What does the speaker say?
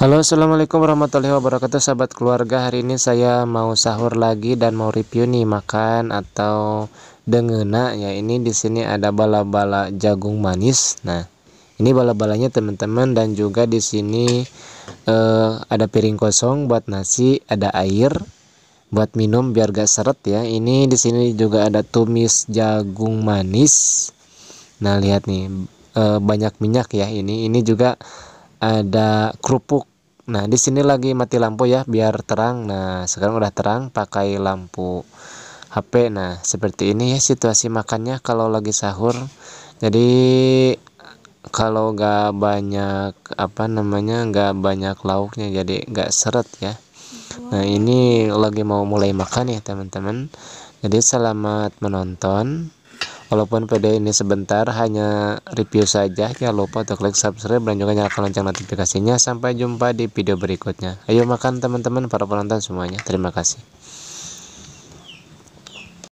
Halo, assalamualaikum warahmatullahi wabarakatuh sahabat keluarga. Hari ini saya mau sahur lagi dan mau review nih makan atau dengena ya. Ini di sini ada bala-bala jagung manis. Nah, ini bala-balanya teman-teman, dan juga di sini ada piring kosong buat nasi, ada air buat minum biar gak seret ya. Ini di sini juga ada tumis jagung manis. Nah, lihat nih banyak minyak ya. Ini juga ada kerupuk. Nah, di sini lagi mati lampu ya biar terang. Nah, sekarang udah terang pakai lampu HP. Nah, seperti ini ya situasi makannya kalau lagi sahur. Jadi kalau nggak banyak nggak banyak lauknya, jadi nggak seret ya. Nah, ini lagi mau mulai makan ya teman-teman. Jadi selamat menonton. Walaupun video ini sebentar, hanya review saja. Jangan lupa untuk like, subscribe, dan juga nyalakan lonceng notifikasinya. Sampai jumpa di video berikutnya. Ayo makan teman-teman para penonton semuanya. Terima kasih.